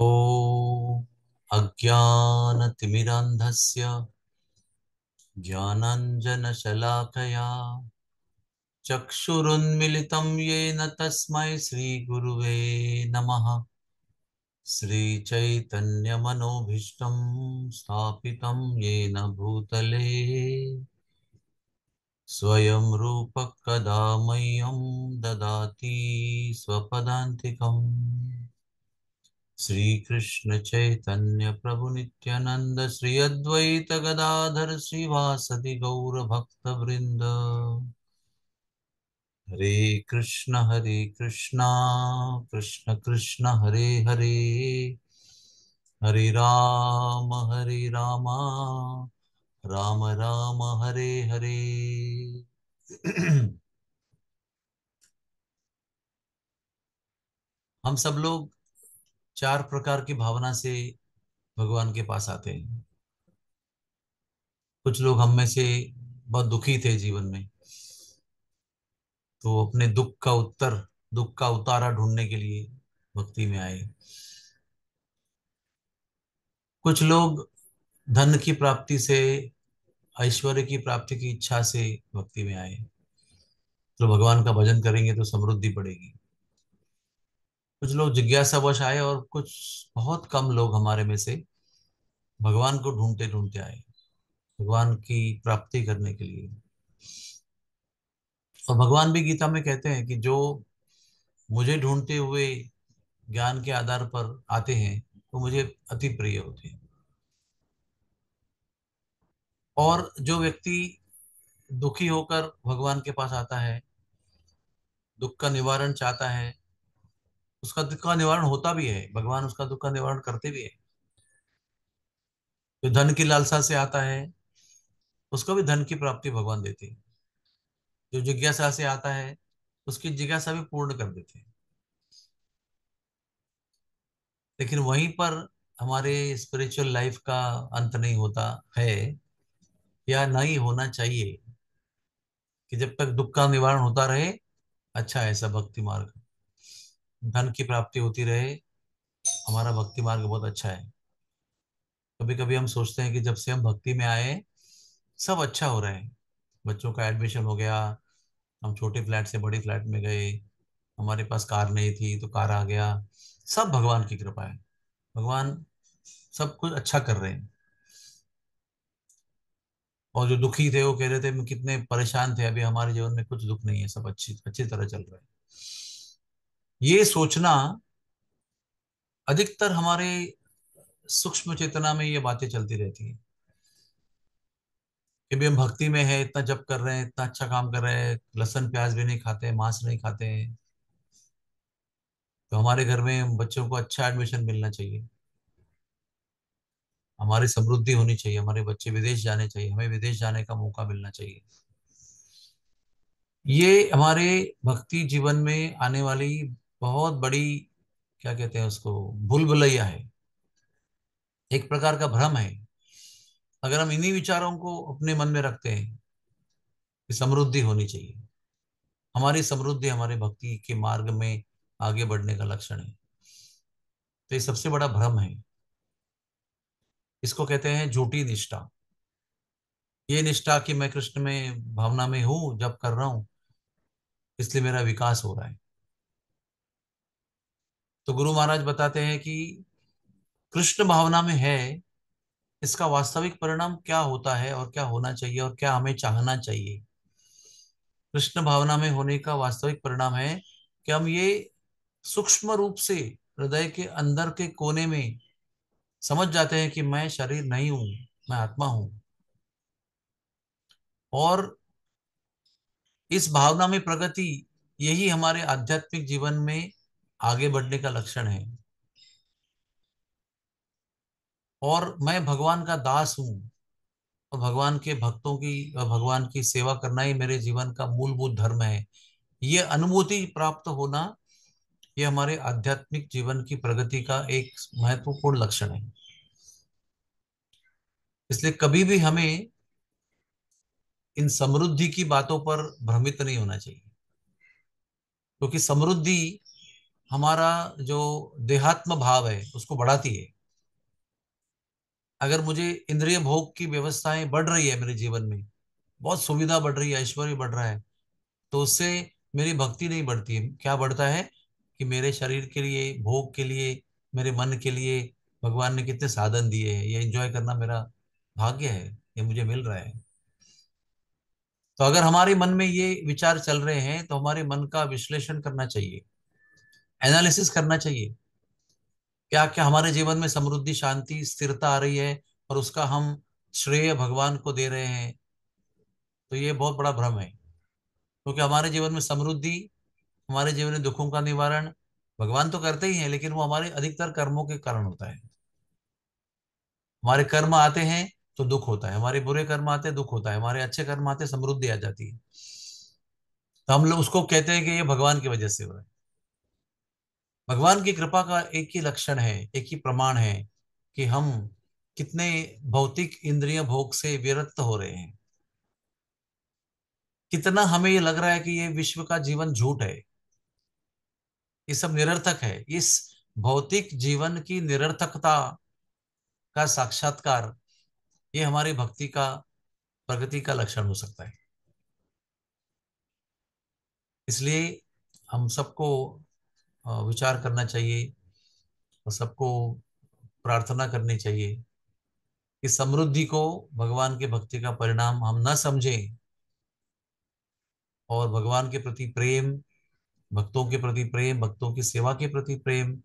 ॐ अज्ञानतिमिरान्धस्य ज्ञानाञ्जनशलाकया चक्षुरुन्मिलितं येन तस्मै श्रीगुरुवे नमः। श्रीचैतन्यमनोभीष्टं स्थापितं येन भूतले स्वयं रूपः कदा मह्यं ददाति स्वपदान्तिकम्। श्री कृष्ण चैतन्य प्रभु नित्यानंद श्री अद्वैत गदाधर श्रीवासदि गौर भक्त वृंद। हरे कृष्णा कृष्ण कृष्ण हरे हरे, हरे राम राम राम हरे हरे। हम सब लोग चार प्रकार की भावना से भगवान के पास आते हैं। कुछ लोग हम में से बहुत दुखी थे जीवन में, तो अपने दुख का उतारा ढूंढने के लिए भक्ति में आए। कुछ लोग धन की प्राप्ति से, ऐश्वर्य की प्राप्ति की इच्छा से भक्ति में आए, तो भगवान का भजन करेंगे तो समृद्धि बढ़ेगी। कुछ लोग जिज्ञासावश आए और कुछ बहुत कम लोग हमारे में से भगवान को ढूंढते ढूंढते आए, भगवान की प्राप्ति करने के लिए। और भगवान भी गीता में कहते हैं कि जो मुझे ढूंढते हुए ज्ञान के आधार पर आते हैं तो मुझे अति प्रिय होते हैं। और जो व्यक्ति दुखी होकर भगवान के पास आता है, दुख का निवारण चाहता है, उसका दुख का निवारण होता भी है, भगवान उसका दुख का निवारण करते भी है। जो धन की लालसा से आता है उसको भी धन की प्राप्ति भगवान देते हैं। जो जिज्ञासा से आता है उसकी जिज्ञासा भी पूर्ण कर देते हैं। लेकिन वहीं पर हमारे स्पिरिचुअल लाइफ का अंत नहीं होता है, या नहीं होना चाहिए, कि जब तक दुख का निवारण होता रहे अच्छा है। ऐसा भक्ति मार्ग, धन की प्राप्ति होती रहे, हमारा भक्ति मार्ग बहुत अच्छा है। कभी कभी हम सोचते हैं कि जब से हम भक्ति में आए सब अच्छा हो रहा है, बच्चों का एडमिशन हो गया, हम छोटे फ्लैट से बड़े फ्लैट में गए, हमारे पास कार नहीं थी तो कार आ गया, सब भगवान की कृपा है, भगवान सब कुछ अच्छा कर रहे हैं। और जो दुखी थे वो कह रहे थे हम कितने परेशान थे, अभी हमारे जीवन में कुछ दुख नहीं है, सब अच्छी तरह चल रहा है। ये सोचना अधिकतर हमारे सूक्ष्म चेतना में ये बातें चलती रहती हैं कि भी हम भक्ति में है, इतना जप कर रहे हैं, इतना अच्छा काम कर रहे हैं, लहसुन प्याज भी नहीं खाते, मांस नहीं खाते हैं, तो हमारे घर में बच्चों को अच्छा एडमिशन मिलना चाहिए, हमारी समृद्धि होनी चाहिए, हमारे बच्चे विदेश जाने चाहिए, हमें विदेश जाने का मौका मिलना चाहिए। ये हमारे भक्ति जीवन में आने वाली बहुत बड़ी, क्या कहते हैं उसको, भूलभुलैया है, एक प्रकार का भ्रम है। अगर हम इन्हीं विचारों को अपने मन में रखते हैं कि समृद्धि होनी चाहिए, हमारी समृद्धि हमारे भक्ति के मार्ग में आगे बढ़ने का लक्षण है, तो ये सबसे बड़ा भ्रम है। इसको कहते हैं झूठी निष्ठा। ये निष्ठा कि मैं कृष्ण में भावना में हूं, जप कर रहा हूं, इसलिए मेरा विकास हो रहा है। तो गुरु महाराज बताते हैं कि कृष्ण भावना में है, इसका वास्तविक परिणाम क्या होता है और क्या होना चाहिए और क्या हमें चाहना चाहिए। कृष्ण भावना में होने का वास्तविक परिणाम है कि हम ये सूक्ष्म रूप से हृदय के अंदर के कोने में समझ जाते हैं कि मैं शरीर नहीं हूं, मैं आत्मा हूं। और इस भावना में प्रगति, यही हमारे आध्यात्मिक जीवन में आगे बढ़ने का लक्षण है। और मैं भगवान का दास हूँ और भगवान के भक्तों की, भगवान की सेवा करना ही मेरे जीवन का मूलभूत धर्म है, ये अनुभूति प्राप्त होना, ये हमारे आध्यात्मिक जीवन की प्रगति का एक महत्वपूर्ण लक्षण है। इसलिए कभी भी हमें इन समृद्धि की बातों पर भ्रमित नहीं होना चाहिए, क्योंकि समृद्धि हमारा जो देहात्म भाव है उसको बढ़ाती है। अगर मुझे इंद्रिय भोग की व्यवस्थाएं बढ़ रही है, मेरे जीवन में बहुत सुविधा बढ़ रही है, ऐश्वर्य बढ़ रहा है, तो उससे मेरी भक्ति नहीं बढ़ती है। क्या बढ़ता है कि मेरे शरीर के लिए, भोग के लिए, मेरे मन के लिए भगवान ने कितने साधन दिए हैं, ये एंजॉय करना मेरा भाग्य है, ये मुझे मिल रहा है। तो अगर हमारे मन में ये विचार चल रहे हैं तो हमारे मन का विश्लेषण करना चाहिए, एनालिसिस करना चाहिए, क्या क्या हमारे जीवन में समृद्धि, शांति, स्थिरता आ रही है और उसका हम श्रेय भगवान को दे रहे हैं। तो ये बहुत बड़ा भ्रम है, क्योंकि हमारे जीवन में समृद्धि, हमारे जीवन में दुखों का निवारण भगवान तो करते ही हैं, लेकिन वो हमारे अधिकतर कर्मों के कारण होता है। हमारे कर्म आते हैं तो दुख होता है, हमारे बुरे कर्म आते हैं दुख होता है, हमारे अच्छे कर्म आते हैं समृद्धि आ जाती है। तो हम लोग उसको कहते हैं कि ये भगवान की वजह से हो रहा है। भगवान की कृपा का एक ही लक्षण है, एक ही प्रमाण है कि हम कितने भौतिक इंद्रिय भोग से विरक्त हो रहे हैं, कितना हमें ये लग रहा है कि ये विश्व का जीवन झूठ है, ये सब निरर्थक है। इस भौतिक जीवन की निरर्थकता का साक्षात्कार, ये हमारी भक्ति का, प्रगति का लक्षण हो सकता है। इसलिए हम सबको विचार करना चाहिए और सबको प्रार्थना करनी चाहिए कि समृद्धि को, भगवान के भक्ति का परिणाम हम न समझें और भगवान के प्रति प्रेम, भक्तों के प्रति प्रेम, भक्तों की सेवा के प्रति प्रेम,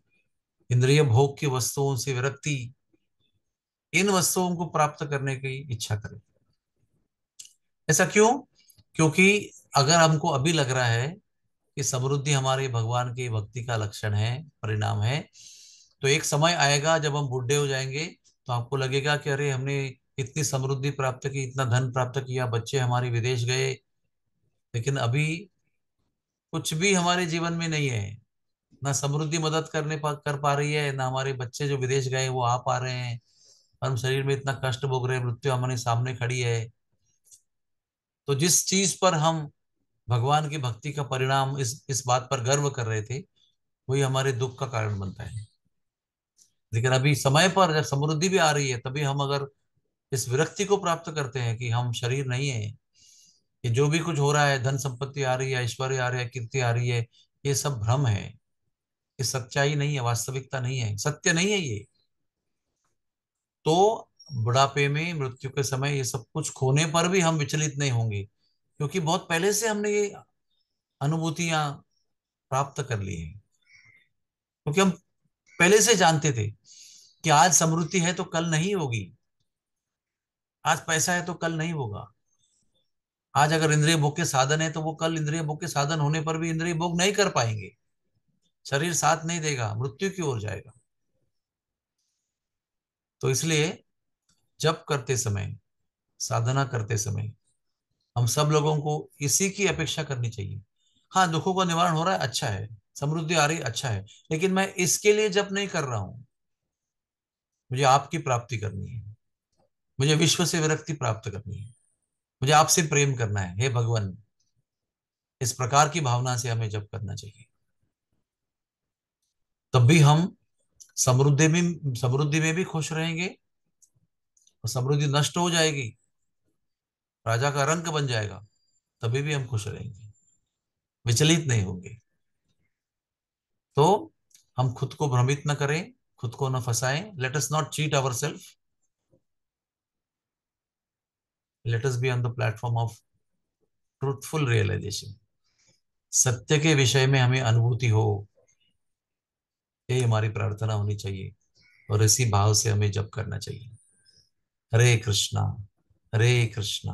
इंद्रिय भोग की वस्तुओं से विरक्ति, इन वस्तुओं को प्राप्त करने की इच्छा करें। ऐसा क्यों? क्योंकि अगर हमको अभी लग रहा है कि समृद्धि हमारे भगवान की भक्ति का लक्षण है, परिणाम है, तो एक समय आएगा जब हम बूढ़े हो जाएंगे तो आपको लगेगा कि अरे हमने इतनी समृद्धि प्राप्त की, इतना धन प्राप्त किया, बच्चे हमारे विदेश गए, लेकिन अभी कुछ भी हमारे जीवन में नहीं है, ना समृद्धि मदद कर पा रही है, ना हमारे बच्चे जो विदेश गए वो आ पा रहे हैं, हम शरीर में इतना कष्ट भोग रहे हैं, मृत्यु हमारे सामने खड़ी है। तो जिस चीज पर हम भगवान की भक्ति का परिणाम, इस बात पर गर्व कर रहे थे, वही हमारे दुख का कारण बनता है। लेकिन अभी समय पर जब समृद्धि भी आ रही है, तभी हम अगर इस विरक्ति को प्राप्त करते हैं कि हम शरीर नहीं है, ये जो भी कुछ हो रहा है, धन संपत्ति आ रही है, ऐश्वर्य आ रहा है, कीर्ति आ रही है, ये सब भ्रम है, ये सच्चाई नहीं है, वास्तविकता नहीं है, सत्य नहीं है ये। तो बुढ़ापे में, मृत्यु के समय, ये सब कुछ खोने पर भी हम विचलित नहीं होंगे, क्योंकि बहुत पहले से हमने ये अनुभूतियां प्राप्त कर ली है, क्योंकि हम पहले से जानते थे कि आज समृद्धि है तो कल नहीं होगी, आज पैसा है तो कल नहीं होगा, आज अगर इंद्रिय भोग के साधन है तो वो कल इंद्रिय भोग के साधन होने पर भी इंद्रिय भोग नहीं कर पाएंगे, शरीर साथ नहीं देगा, मृत्यु की ओर जाएगा। तो इसलिए जप करते समय, साधना करते समय हम सब लोगों को इसी की अपेक्षा करनी चाहिए। हाँ, दुखों का निवारण हो रहा है, अच्छा है, समृद्धि आ रही, अच्छा है, लेकिन मैं इसके लिए जप नहीं कर रहा हूं, मुझे आपकी प्राप्ति करनी है, मुझे विश्व से विरक्ति प्राप्त करनी है, मुझे आपसे प्रेम करना है, हे भगवान। इस प्रकार की भावना से हमें जप करना चाहिए, तब भी हम समृद्धि में भी खुश रहेंगे और समृद्धि नष्ट हो जाएगी, राजा का रंक बन जाएगा, तभी भी हम खुश रहेंगे, विचलित नहीं होंगे। तो हम खुद को भ्रमित न करें, खुद को न फंसाएं। Let us not cheat ourselves, let us be on the platform of truthful realisation. सत्य के विषय में हमें अनुभूति हो, ये हमारी प्रार्थना होनी चाहिए और इसी भाव से हमें जप करना चाहिए। हरे कृष्णा हरे कृष्णा